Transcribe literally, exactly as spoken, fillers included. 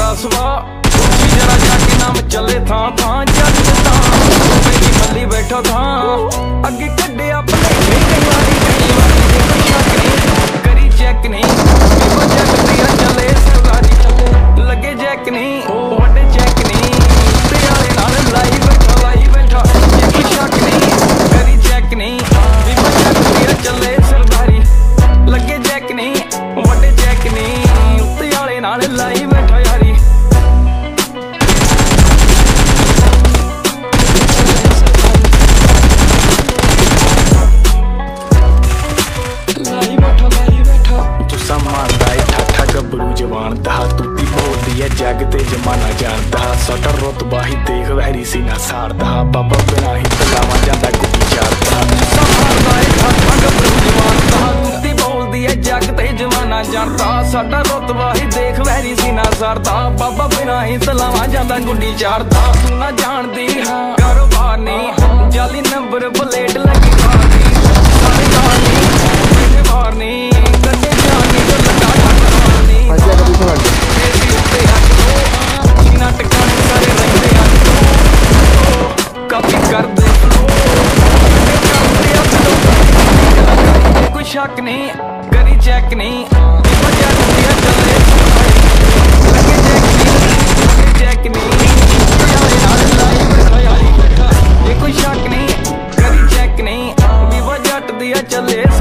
दसवा सोची जरा जाके नाम चले था था जग था मेरी मल्ली बैठा था अगे कड्डे अपने कई वारी कई वारी देखा करी चेक नहीं पेपर चेक तेरा चले सरदार जी चले लगे चेक नहीं वड्डे चेक नहीं तेरे वाले नाल लाई बैठा लाई बैठा चेक शक नहीं करी चेक नहीं पेपर चेक तेरा चले सरदारी लगे चेक नहीं वड्डे चेक नहीं तेरे वाले नाल लाई बैठा यारी जगते जमाना जानता सटा रुतबा ही देख लहरी सी ना सारदा बाबा बिना ही तलावा जाता गुटी चारदा समारदा है गबरू जवान दा गुटी बोलदी है जगते जमाना जानता सटा रुतबा ही देख लहरी सी ना सारदा बाबा बिना ही तलावा जाता गुटी चारदा तू ना जानदी हां कारोबार नहीं जाली नंबर प्लेट लगी मारदी सारे जान नहीं बार नहीं कदे जान नहीं तो लगा नहीं आज कभी सुना शक नहीं करी चेक नहीं चेक नहीं ये कोई शक नहीं करी चेक नहीं विवा जट दिया चले।